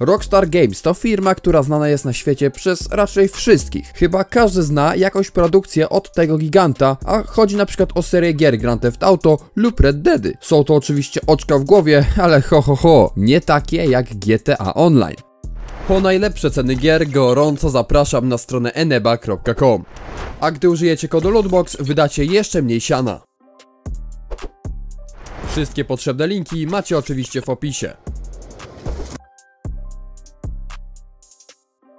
Rockstar Games to firma, która znana jest na świecie przez raczej wszystkich. Chyba każdy zna jakąś produkcję od tego giganta, a chodzi na przykład o serię gier Grand Theft Auto lub Red Deady. Są to oczywiście oczka w głowie, ale ho ho ho, nie takie jak GTA Online. Po najlepsze ceny gier gorąco zapraszam na stronę eneba.com. A gdy użyjecie kodu Lootbox, wydacie jeszcze mniej siana. Wszystkie potrzebne linki macie oczywiście w opisie.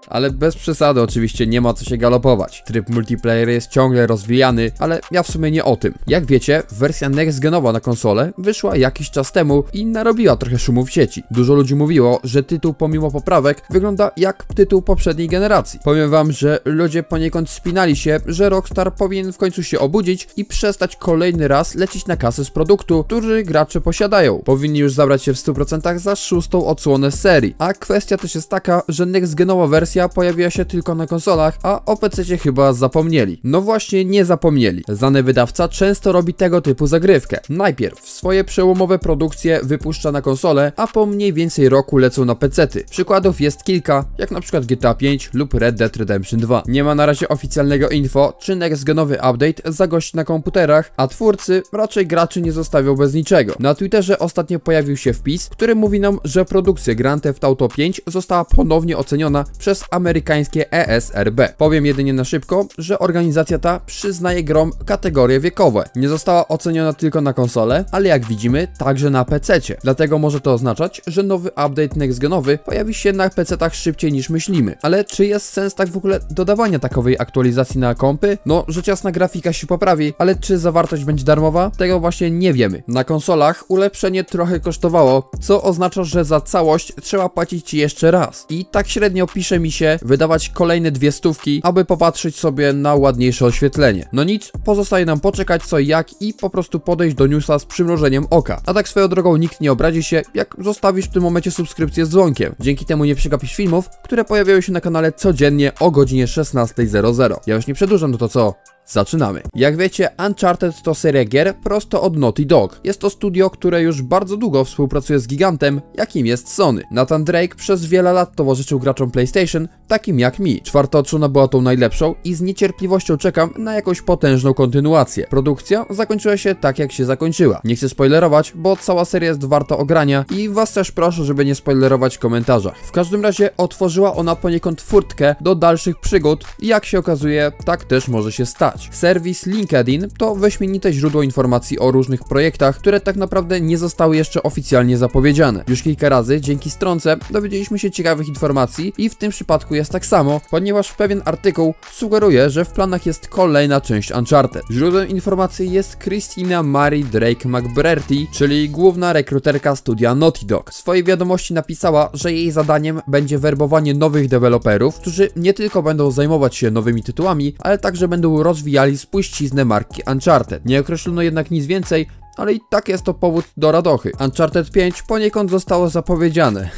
Ale bez przesady oczywiście nie ma co się galopować. Tryb multiplayer jest ciągle rozwijany, ale ja w sumie nie o tym. Jak wiecie, wersja next genowa na konsolę wyszła jakiś czas temu i narobiła trochę szumu w sieci. Dużo ludzi mówiło, że tytuł pomimo poprawek wygląda jak tytuł poprzedniej generacji. Powiem wam, że ludzie poniekąd spinali się, że Rockstar powinien w końcu się obudzić i przestać kolejny raz lecieć na kasę z produktu, który gracze posiadają. Powinni już zabrać się w 100% za szóstą odsłonę serii. A kwestia też jest taka, że next genowa wersja pojawiła się tylko na konsolach, a o PC-cie chyba zapomnieli. No właśnie, nie zapomnieli. Znany wydawca często robi tego typu zagrywkę. Najpierw swoje przełomowe produkcje wypuszcza na konsolę, a po mniej więcej roku lecą na PC-ty. Przykładów jest kilka, jak na przykład GTA 5 lub Red Dead Redemption 2. Nie ma na razie oficjalnego info, czy next-genowy update zagości na komputerach, a twórcy raczej graczy nie zostawią bez niczego. Na Twitterze ostatnio pojawił się wpis, który mówi nam, że produkcja Grand Theft Auto 5 została ponownie oceniona przez amerykańskie ESRB. Powiem jedynie na szybko, że organizacja ta przyznaje grom kategorie wiekowe. Nie została oceniona tylko na konsolę, ale jak widzimy, także na PC-cie. Dlatego może to oznaczać, że nowy update next-genowy pojawi się na PC-tach szybciej niż myślimy. Ale czy jest sens tak w ogóle dodawania takowej aktualizacji na kompy? No, że ciasna grafika się poprawi, ale czy zawartość będzie darmowa? Tego właśnie nie wiemy. Na konsolach ulepszenie trochę kosztowało, co oznacza, że za całość trzeba płacić jeszcze raz. I tak średnio pisze mi się wydawać kolejne 200, aby popatrzeć sobie na ładniejsze oświetlenie. No nic, pozostaje nam poczekać co i jak i po prostu podejść do newsa z przymrużeniem oka. A tak swoją drogą nikt nie obrazi się, jak zostawisz w tym momencie subskrypcję z dzwonkiem. Dzięki temu nie przegapisz filmów, które pojawiają się na kanale codziennie o godzinie 16:00. Ja już nie przedłużam, no to co? Zaczynamy. Jak wiecie, Uncharted to seria gier prosto od Naughty Dog. Jest to studio, które już bardzo długo współpracuje z gigantem, jakim jest Sony. Nathan Drake przez wiele lat towarzyszył graczom PlayStation, takim jak mi. Czwarta odsłona była tą najlepszą i z niecierpliwością czekam na jakąś potężną kontynuację. Produkcja zakończyła się tak, jak się zakończyła. Nie chcę spoilerować, bo cała seria jest warta ogrania i was też proszę, żeby nie spoilerować w komentarzach. W każdym razie otworzyła ona poniekąd furtkę do dalszych przygód i jak się okazuje, tak też może się stać. Serwis LinkedIn to wyśmienite źródło informacji o różnych projektach, które tak naprawdę nie zostały jeszcze oficjalnie zapowiedziane. Już kilka razy dzięki stronce dowiedzieliśmy się ciekawych informacji i w tym przypadku jest tak samo, ponieważ pewien artykuł sugeruje, że w planach jest kolejna część Uncharted. Źródłem informacji jest Christina Marie Drake McBretty, czyli główna rekruterka studia Naughty Dog. W swojej wiadomości napisała, że jej zadaniem będzie werbowanie nowych deweloperów, którzy nie tylko będą zajmować się nowymi tytułami, ale także będą rozwijali spuściznę marki Uncharted. Nie określono jednak nic więcej, ale i tak jest to powód do radochy. Uncharted 5 poniekąd zostało zapowiedziane.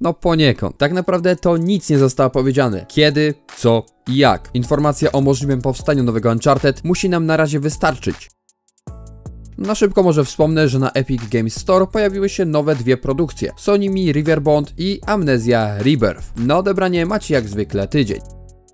No poniekąd. Tak naprawdę to nic nie zostało powiedziane. Kiedy, co i jak. Informacja o możliwym powstaniu nowego Uncharted musi nam na razie wystarczyć. Na szybko może wspomnę, że na Epic Games Store pojawiły się nowe dwie produkcje. Sony Riverbond i Amnesia Rebirth. Na odebranie macie jak zwykle tydzień.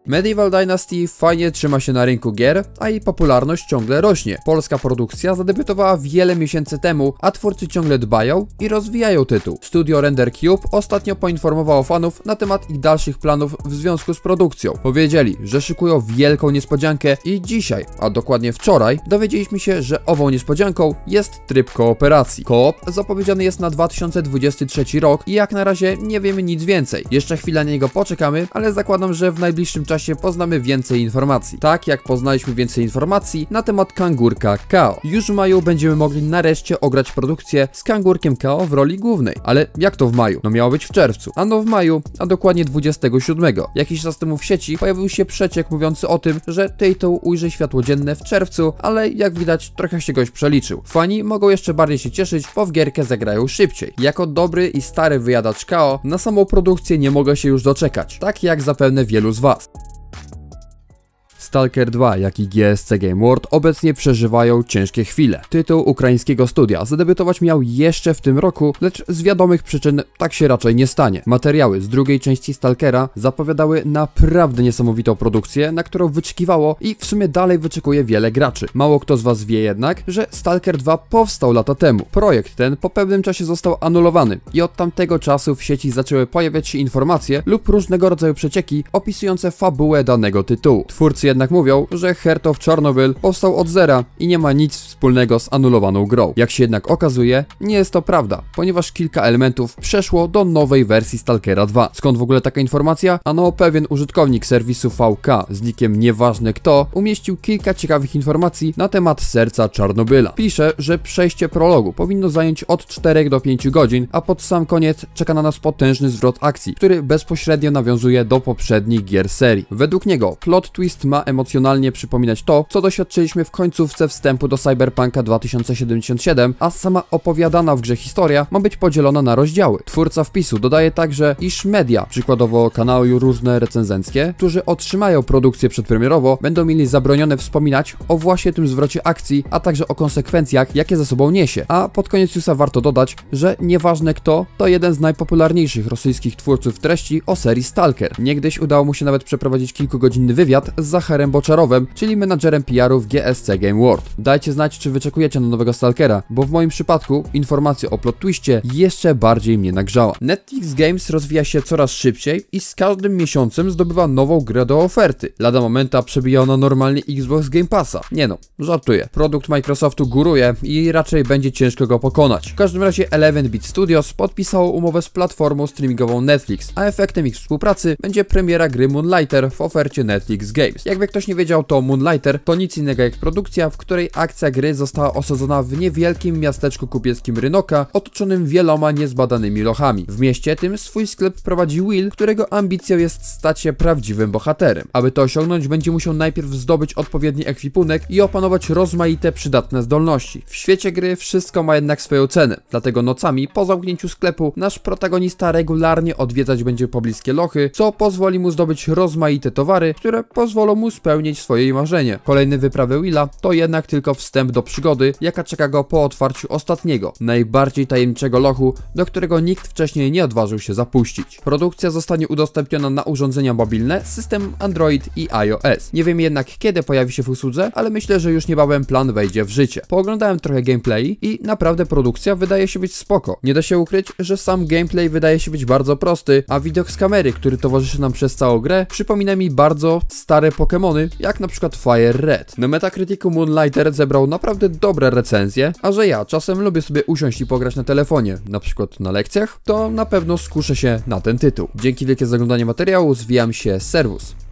Medieval Dynasty fajnie trzyma się na rynku gier, a jej popularność ciągle rośnie. Polska produkcja zadebiutowała wiele miesięcy temu, a twórcy ciągle dbają i rozwijają tytuł. Studio Render Cube ostatnio poinformowało fanów na temat ich dalszych planów w związku z produkcją. Powiedzieli, że szykują wielką niespodziankę i dzisiaj, a dokładnie wczoraj, dowiedzieliśmy się, że ową niespodzianką jest tryb kooperacji. Koop zapowiedziany jest na 2023 rok i jak na razie nie wiemy nic więcej. Jeszcze chwilę na niego poczekamy, ale zakładam, że w najbliższym czasie poznamy więcej informacji. Tak jak poznaliśmy więcej informacji na temat Kangurka Kao. Już w maju będziemy mogli nareszcie ograć produkcję z Kangurkiem Kao w roli głównej. Ale jak to w maju? No miało być w czerwcu. A no w maju, a dokładnie 27. Jakiś czas temu w sieci pojawił się przeciek mówiący o tym, że tytuł ujrzy światło dzienne w czerwcu, ale jak widać trochę się goś przeliczył. Fani mogą jeszcze bardziej się cieszyć, bo w gierkę zagrają szybciej. Jako dobry i stary wyjadacz Kao na samą produkcję nie mogę się już doczekać. Tak jak zapewne wielu z was. Stalker 2, jak i GSC Game World obecnie przeżywają ciężkie chwile. Tytuł ukraińskiego studia zadebiutować miał jeszcze w tym roku, lecz z wiadomych przyczyn tak się raczej nie stanie. Materiały z drugiej części Stalkera zapowiadały naprawdę niesamowitą produkcję, na którą wyczekiwało i w sumie dalej wyczekuje wiele graczy. Mało kto z was wie jednak, że Stalker 2 powstał lata temu. Projekt ten po pewnym czasie został anulowany i od tamtego czasu w sieci zaczęły pojawiać się informacje lub różnego rodzaju przecieki opisujące fabułę danego tytułu. Twórcy jednak mówią, że Heart of Chernobyl powstał od zera i nie ma nic wspólnego z anulowaną grą. Jak się jednak okazuje, nie jest to prawda, ponieważ kilka elementów przeszło do nowej wersji Stalkera 2. Skąd w ogóle taka informacja? Ano pewien użytkownik serwisu VK z nickiem nieważne kto umieścił kilka ciekawych informacji na temat serca Czarnobyla. Pisze, że przejście prologu powinno zająć od 4 do 5 godzin, a pod sam koniec czeka na nas potężny zwrot akcji, który bezpośrednio nawiązuje do poprzednich gier serii. Według niego plot twist ma emocjonalnie przypominać to, co doświadczyliśmy w końcówce wstępu do Cyberpunka 2077, a sama opowiadana w grze historia ma być podzielona na rozdziały. Twórca wpisu dodaje także, iż media, przykładowo kanały różne recenzenckie, którzy otrzymają produkcję przedpremierowo, będą mieli zabronione wspominać o właśnie tym zwrocie akcji, a także o konsekwencjach, jakie za sobą niesie. A pod koniec newsa warto dodać, że nieważne kto, to jeden z najpopularniejszych rosyjskich twórców treści o serii Stalker. Niegdyś udało mu się nawet przeprowadzić kilkugodzinny wywiad z Harem Boczarowem, czyli menadżerem PR-u w GSC Game World. Dajcie znać, czy wyczekujecie na nowego Stalkera, bo w moim przypadku informacja o plot twiście jeszcze bardziej mnie nagrzała. Netflix Games rozwija się coraz szybciej i z każdym miesiącem zdobywa nową grę do oferty. Lada momenta przebija ona normalnie Xbox Game Passa. Nie no, żartuję. Produkt Microsoftu góruje i raczej będzie ciężko go pokonać. W każdym razie 11bit Studios podpisało umowę z platformą streamingową Netflix, a efektem ich współpracy będzie premiera gry Moonlighter w ofercie Netflix Games. Jakby ktoś nie wiedział, to Moonlighter to nic innego jak produkcja, w której akcja gry została osadzona w niewielkim miasteczku kupieckim Rynoka, otoczonym wieloma niezbadanymi lochami. W mieście tym swój sklep prowadzi Will, którego ambicją jest stać się prawdziwym bohaterem. Aby to osiągnąć, będzie musiał najpierw zdobyć odpowiedni ekwipunek i opanować rozmaite przydatne zdolności. W świecie gry wszystko ma jednak swoją cenę, dlatego nocami po zamknięciu sklepu nasz protagonista regularnie odwiedzać będzie pobliskie lochy, co pozwoli mu zdobyć rozmaite towary, które pozwolą mu spełnić swoje marzenie. Kolejne wyprawy Willa to jednak tylko wstęp do przygody, jaka czeka go po otwarciu ostatniego, najbardziej tajemniczego lochu, do którego nikt wcześniej nie odważył się zapuścić. Produkcja zostanie udostępniona na urządzenia mobilne, system Android i iOS. Nie wiem jednak, kiedy pojawi się w usłudze, ale myślę, że już niebawem plan wejdzie w życie. Pooglądałem trochę gameplay i naprawdę produkcja wydaje się być spoko. Nie da się ukryć, że sam gameplay wydaje się być bardzo prosty, a widok z kamery, który towarzyszy nam przez całą grę, przypomina mi bardzo stare Pokemony, jak na przykład Fire Red. Na Metacriticu Moonlighter zebrał naprawdę dobre recenzje, a że ja czasem lubię sobie usiąść i pograć na telefonie, na przykład na lekcjach, to na pewno skuszę się na ten tytuł. Dzięki wielkie za oglądanie materiału, zwijam się, serwus.